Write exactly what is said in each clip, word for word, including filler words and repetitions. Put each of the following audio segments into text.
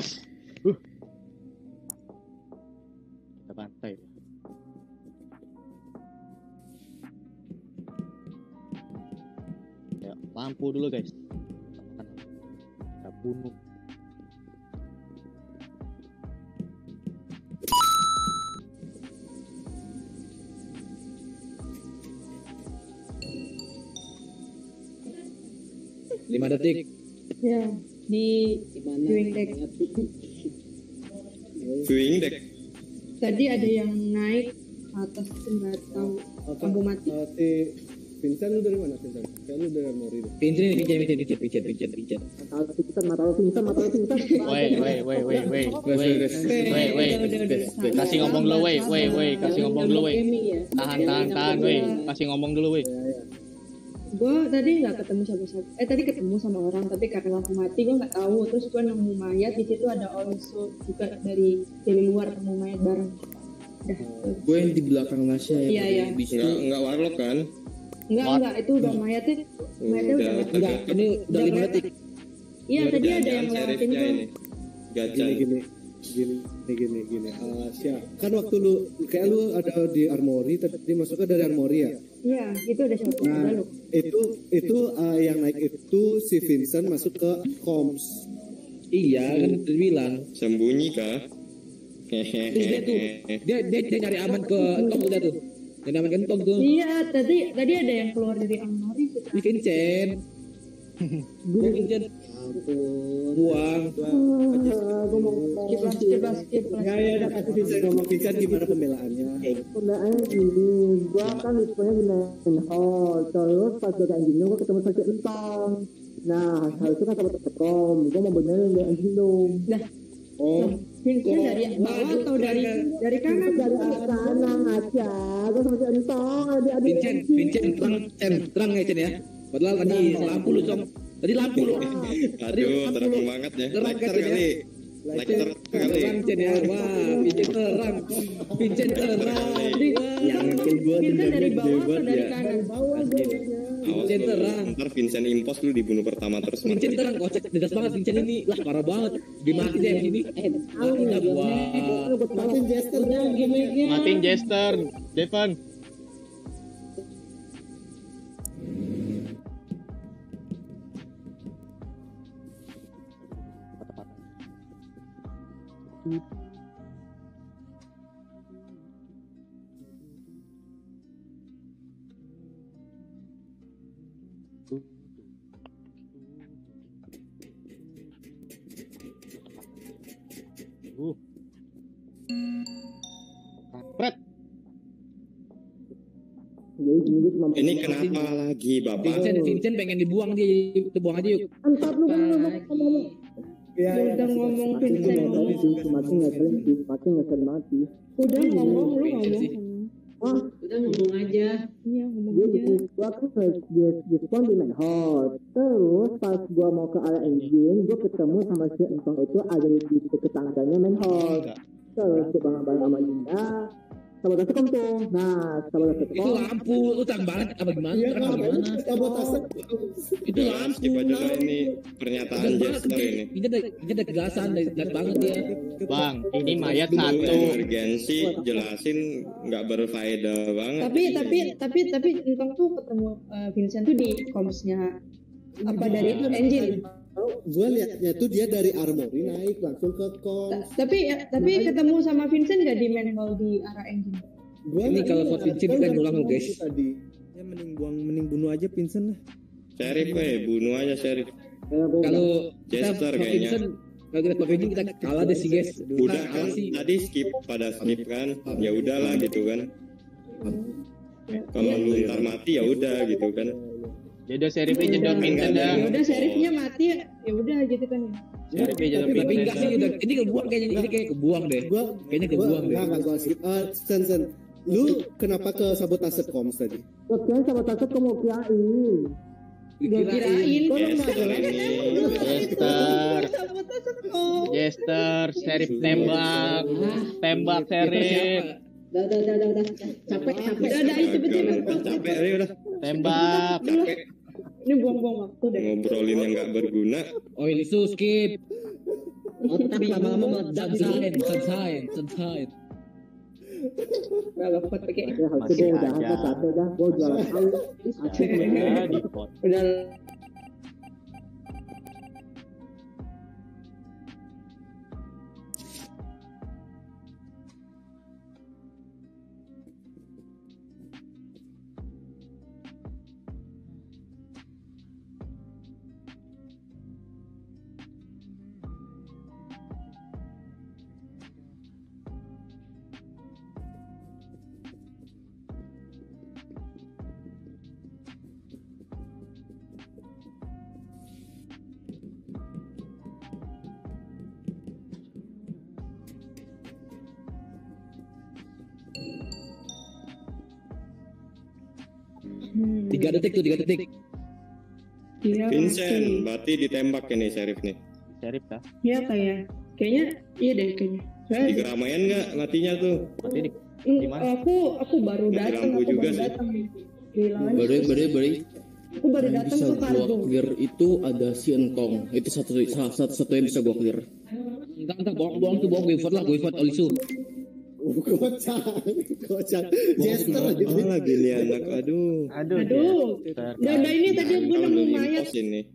Yes. Uh. Kita bantai. Ya, lampu dulu guys. Kita bunuh. lima detik. Ya, di viewing deck. Viewing deck. Tadi ada yang naik atas atau lampu mati. Vincent lu dari mana Vincent? Kamu dari Mori. Vincent, Vincent, Vincent, Vincent, Vincent, Vincent. Mata lu Vincent, mata lu Vincent, mata lu Vincent. Wait, wait, wait, wait, wait. Wait, wait. Kasih ngomong dulu, wait, wait, wait. Kasih ngomong dulu, wait. Tahan, tahan, tahan, wait. Kasih ngomong dulu, wait. Gue tadi nggak ketemu siapa-siapa, eh tadi ketemu sama orang tapi karena lampu mati gue nggak tahu. Terus gue nemu mayat di situ, ada also juga dari dari luar nemu mayat bareng. Dah. Gue yang di belakang Nasya ya. Iya iya. Nggak nggak warlock kan? Nggak nggak itu udah mayatnya. Mayatnya udah. Nggak ini udah lima detik. Iya tadi ada yang lewatin gue. Gajah gini gini gini gini. Nasya kan waktu lu kayak lu ada di armory tapi masuknya dari armory ya. Iya itu ada siapa? Nah itu itu uh, yang naik itu si Vincent masuk ke comms. Iya kan udah bilang. Sembunyi kah? Terus dia tuh dia dia, dia nyari aman ke tong udah tuh. Nyari aman kentong tuh. Iya tadi tadi ada yang keluar dari armory. Di Vincent. Gue Vincent. Buang. Gue mau kibas kibas kibas. Gak ya udah kasih Vincent ngomong Vincent gimana pembelaannya? Pembelaan gini, gue kan diskonnya gini. Oh, terus pas gue anjing gue ketemu sakit entong. Nah, hal itu kan sama tekom. Gue mau benerin dari anjing dong. Nah, oh, Vincent dari bawah atau dari dari kanan? Dari kanan aja. Gue sama sakit entong. Vincent, Vincent terang, terang ya Cen ya. Padahal tadi lampu lu cong. Tadi lampu lu. Aduh, terang banget ya. Lekter kali. Lekter kali. Wah, Vincent terang. Vincent terang. Yang kecil gua dari bawah atau dari kanan? Bawah Vincent terang. Ntar Vincent impos lu dibunuh pertama terus. Vincent terang, kocak. Dedas banget Vincent ini. Lah, parah banget. Dimati deh ini. Matiin Jester. Matiin Jester. Devan. Uh. Ini kenapa lagi Bapak? Vincent, Vincent pengen dibuang dia, dibuang aja yuk. Entar lu ngomong. Ya, ya, udah ngomong Vincent ngomong. Mati ngeselin sih, mati ngeselin mati. Udah ngomong, lu ngomong. Wah, udah ngomong aja. Iya, ngomong aja. Gue diskon di main hall. Terus pas gue mau ke area engine, gue ketemu sama si Entong itu ada di deket tangganya main hall. Terus gue bareng-bareng sama Linda. Sabotase kampung. Nah, sabotase kampung. Itu lampu, utang banget apa gimana? Iya, apa gimana? Sabotase. Itu lampu. Ini pernyataan Jester ini. Ini ada ini ada kegelasan lihat banget ya. Bang, ini mayat satu. Urgensi jelasin enggak berfaedah banget. Tapi tapi tapi tapi Entong tuh ketemu Vincent tuh di komsnya apa dari engine. Oh, gue liatnya tuh dia dari armory naik langsung ke kom. Tapi ya, tapi nah, ketemu sama Vincent gak di main hall di arah engine. Gua ini kalau buat Vincent kita ulang guys. Tadi ya mending buang, mending bunuh aja Vincent lah. Sheriff eh bunuh aja Sheriff. Kalau Jester kayaknya. Kalau kita pakai kita kalah deh sih guys. Udah kan tadi skip pada skip kan. Ya udahlah gitu kan. Kalau lu ntar mati ya udah gitu kan. Yaudah Sheriffnya jedot Vincent dah. Yaudah Sheriffnya mati ya udah gitu kan ya. Sheriffnya jedot Vincent. Tapi enggak sih udah ini kebuang kayaknya, ini kayak kebuang deh. Gua kayaknya kebuang deh. Enggak enggak gua skip. Eh Sen Sen, lu kenapa ke sabotase koms tadi? Oke, sabotase koms kirain. Kirain. Jester. Jester, Sheriff tembak. Tembak Sheriff. Udah, udah, udah, udah, capek, capek, udah, udah, cepet-cepet, capek, ayo udah, tembak, capek, ini buang-buang waktu deh, ngobrolin yang gak berguna, oh ini su, skip, tapi lama-lama meledak santai, santai, santai. Nah, pot pakai itu udah apa satu dah, gua jualan tahu. Akhirnya di pot. Udah. Tiga detik tuh, tiga detik. Iya, Vincent, berarti ditembak ini Sheriff nih. Sheriff kah? Iya kayak, kayaknya iya deh kayaknya. Di keramaian nggak matinya tuh? Mati di, di mana? Aku, aku baru datang. Aku juga baru datang. Baru, baru, baru. Aku baru datang ke kargo. Clear itu ada si Engkong. Itu satu, satu, satu, satu yang bisa gua clear. Enggak, enggak, bohong-bohong tuh bohong. Wifat lah, wifat Olisu. Kocak, kocak. Jester lagi nih anak, aduh. Aduh. Aduh. Udah, udah ini tadi gue nemu mayat. Gue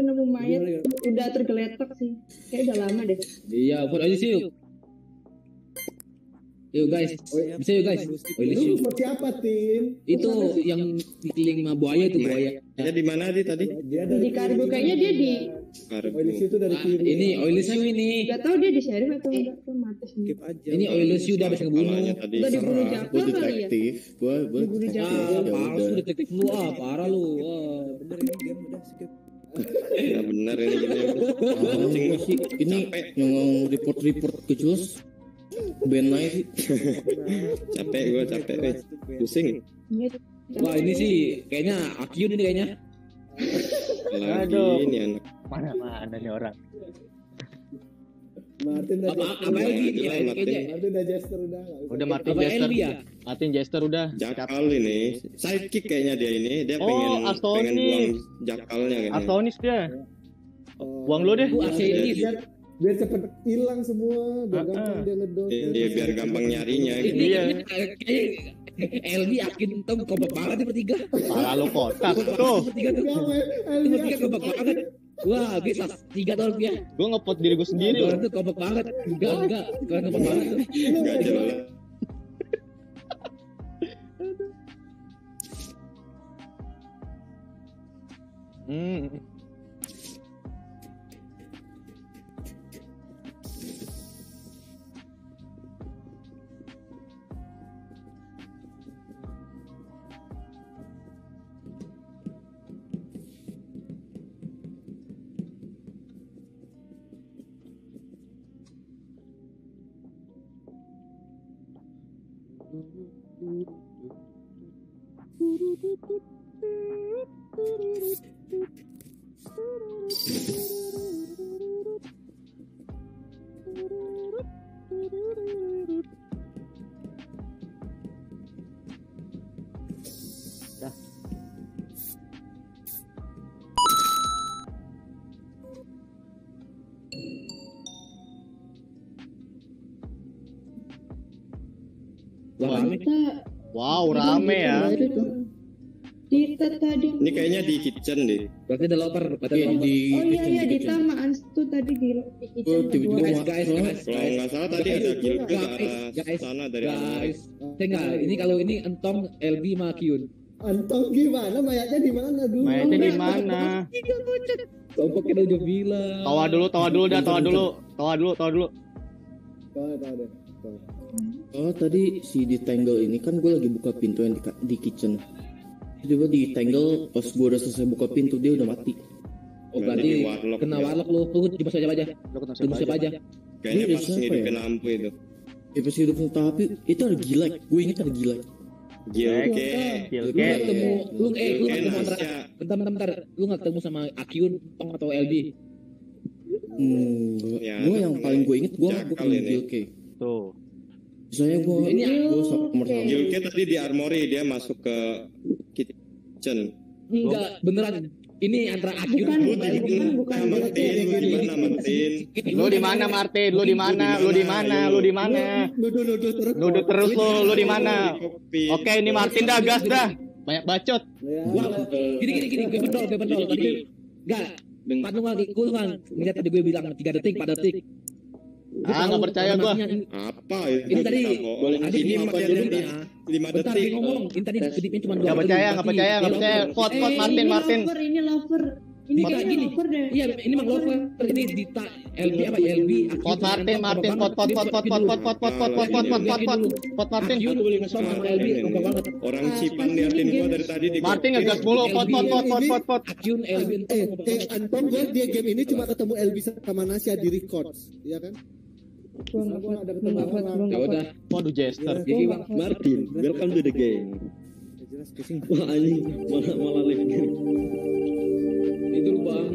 nemu mayat, udah tergeletak sih. Kayaknya udah lama deh. Iya, buat aja sih. Yuk guys, bisa yuk guys. Lu buat siapa, Tin? Itu yang dikeliling sama buaya itu buaya. Dia di mana dia tadi? Di kargo, kayaknya dia di Oilis itu dari kiri. Ah, ini Oilis you ini. Enggak tahu dia di Sheriff atau enggak tuh mati sendiri. Ini Oilis you udah bisa ngebunuh. Udah dibunuh Jackal kali ya. Gua gua dibunuh Jackal. Palsu detektif lu ah, parah lu. Bener ini game udah skip. Ya bener ini game. Ini yang report-report ke Jus. Ben naik. Capek gua, capek weh. Pusing. Wah, ini sih kayaknya Akyun ini kayaknya. Aduh, ini anak mana-mana nih orang. Martin udah Jester udah. Udah Martin Jester. Martin Jester udah. Jackal ini sidekick kayaknya dia ini. Dia pengen pengen buang Jackalnya kayaknya. Astonis dia. Buang lo deh. Biar cepet hilang semua, biar gampang dia ngedot. Iya, biar gampang nyarinya gitu. Iya. Ellbie yakin tau kompak banget bertiga. Parah lo kotak tuh. Bertiga tuh. Bertiga kompak banget. Wah, bisa tiga tahun ya. Gue ngepot diri gue sendiri. Gue tuh kompak banget. Enggak, enggak. Gue kompak banget tuh. Enggak jelas. Hmm. Wow, rame ya. Kita tadi. Ini kayaknya di kitchen deh. Berarti ada loper. Di oh iya iya di taman itu tadi di kitchen. Guys guys guys. Kalau nggak salah tadi ada kill ke arah sana dari arah. Guys, tengah. Ini kalau ini Entong, Ellbie, Makiun. Entong gimana? Mayatnya di mana dulu? Mayatnya di mana? Kelompok kita udah bilang. Tawa dulu, tawa dulu dah, tawa dulu, tawa dulu, tawa dulu. Tawa, tawa deh. Oh tadi si ditangle ini kan gue lagi buka pintu yang di, di kitchen. Tiba-tiba ditangle pas gue udah selesai buka pintu dia udah mati. Oh berarti kena warlock lu, lu coba siapa aja, lu kena siapa aja. Kayaknya pas ngidupin lampu itu. Ya pas ngidupin tapi itu ada gila, gue inget ada gila. Gilke, Gilke. Lu eh lu gak ketemu antara, bentar-bentar, lu gak ketemu sama Akyun, Tong atau Ellbie? Hmm, gue yang paling gue inget gue ketemu Gilke. Tuh. Soalnya gue ini gue sama Gilke tadi di armory dia masuk ke kitchen. Enggak beneran Ini antara aku dan bukan lu di mana Martin? Lu di mana? Lu di mana? Lu di mana? Duduk terus lu, lu di mana? Oke, ini Martin dah gas dah. Banyak bacot. Gini gini gini, gue betul, gue betul tadi. Enggak. Patung lagi gue kan. Lihat tadi gue bilang tiga detik, empat detik. Ah, enggak percaya gua. Apa ya? Ini tadi ini lima detik. Ini tadi kedipnya cuma dua. Enggak percaya, enggak percaya, enggak percaya. Vote, vote Martin, Martin. Ini lover. Ini kayak gini. Iya, ini memang lover. Ini di Ellbie apa ya? Ellbie. Vote Martin, Martin, vote, vote, vote, vote, vote, vote, vote, vote, vote, vote, vote, vote Martin. Orang cipan liatin gua dari tadi di Martin ngegas mulu. Vote, vote, vote, vote, vote. Akun Ellbie. Eh, Anton gua dia game ini cuma ketemu Ellbie sama Nasya di record, iya kan? Ada ya udah, waduh Jester. Jadi Martin, welcome to the game. Wah anjing, malah malah live game. Itu lu bang.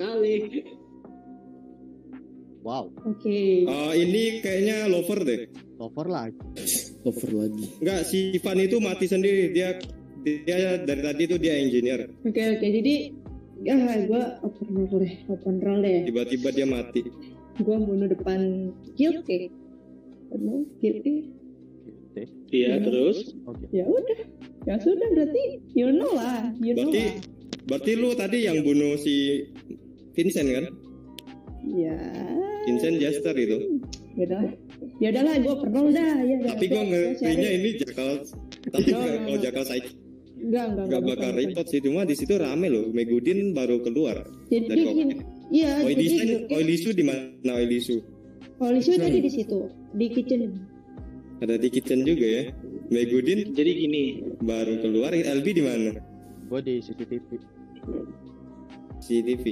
Kali. Wow. Oke. Okay. Uh, ini kayaknya lover deh. Lover lagi. Lover lagi. Enggak, si Ivan itu mati sendiri. Dia dia dari tadi itu dia engineer. Oke okay, oke. Okay. Jadi ya gue open roll deh, open roll deh. Tiba-tiba dia mati. Gue bunuh depan guilty. Bunuh guilty. Iya terus. Okay. Ya udah. Ya sudah berarti you know lah. You know berarti, lah. Berarti lu tadi yang bunuh si Vincent kan? Ya. Vincent Jester itu. Ya udah. Ya udahlah gua pernah dah. Ya, tapi gua ngerinya ini Jackal. Tapi kalau Jackal Sidekick. Enggak, enggak. Enggak bakal repot sih, cuma di situ rame loh. Megudin baru keluar. Jadi iya. Oil design, oil issue di mana oil issue? Oil issue tadi di situ, di kitchen. Ada di kitchen juga ya. Megudin jadi gini, baru keluar. Ellbie di mana? Gua di C C T V. C C T V.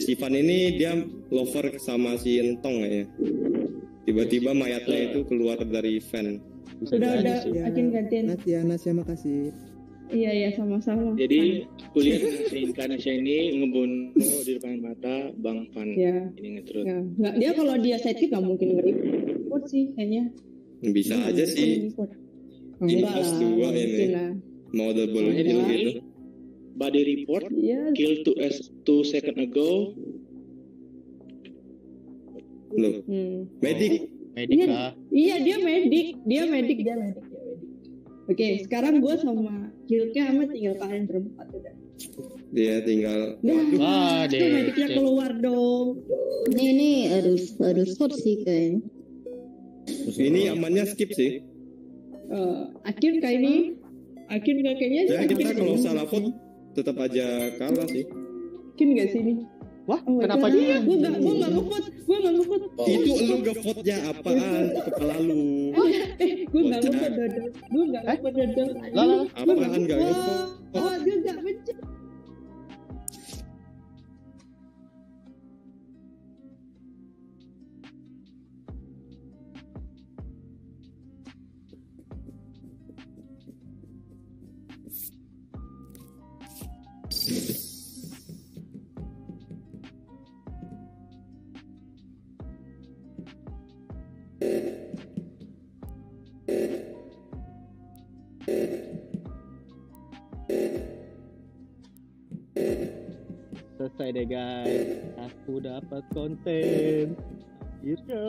Si Van ini dia lover sama si Entong ya. Tiba-tiba mayatnya itu keluar dari van. Udah udah akin gantian. Nasya, Nasya makasih. Iya iya sama-sama. Jadi kuliah si Nasya ini ngebunuh di depan mata Bang Van. Ya. Ini ngetrut. Ya. Nggak, dia kalau dia sidekick nggak mungkin ngeriput sih kayaknya. Bisa nah, aja sih. Imposter dua ini. Modable kill gitu. Body report, yeah. Kill two as two second ago. Loh, hmm. Medic, medic iya, ah. Iya dia medic, dia medic, dia medic, dia medic. Oke, okay, sekarang gue sama killnya sama tinggal kalian berempat udah. Dia tinggal. Nah, wah, dia medicnya keluar dong. Ini ini harus harus short sih kayaknya. Ini amannya skip sih. Uh, akhir kayak ini, akhir kayaknya. Ya kita kalau salah vote tetap aja kalah sih. Mungkin gak sih ini? Wah, oh, kenapa dia? Gue gak, gue gak nge-vote, gue gak nge-vote. Oh. Itu lu nge-vote-nya apaan? Kepala lu. Eh, gue gak nge-vote dodol. Gue gak nge-vote dodol. Lah, apaan gak nge-vote? Oh, gue gak mencet. Selesai deh guys, aku dapat konten. Iya.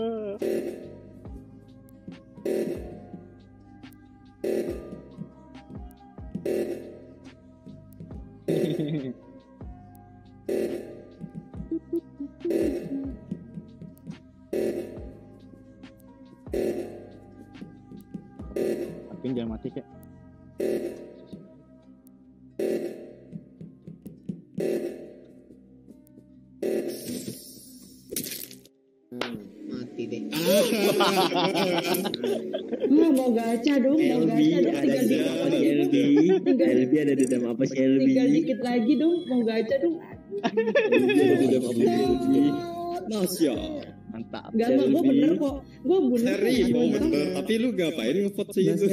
penting jangan mati kayak. Mati deh. Oh, mau gacha dong, mau gacha dong. Tiga dikit apa sih Ellbie? Ellbie ada di dalam apa sih Ellbie? Tiga dikit lagi dong, mau gacha dong. Masya mantap. Gak, gue bener kok. Gue bener. Seri, mau bener. Tapi lu ngapain ngevote sih itu?